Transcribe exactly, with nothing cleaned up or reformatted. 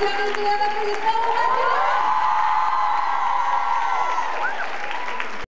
Gracias.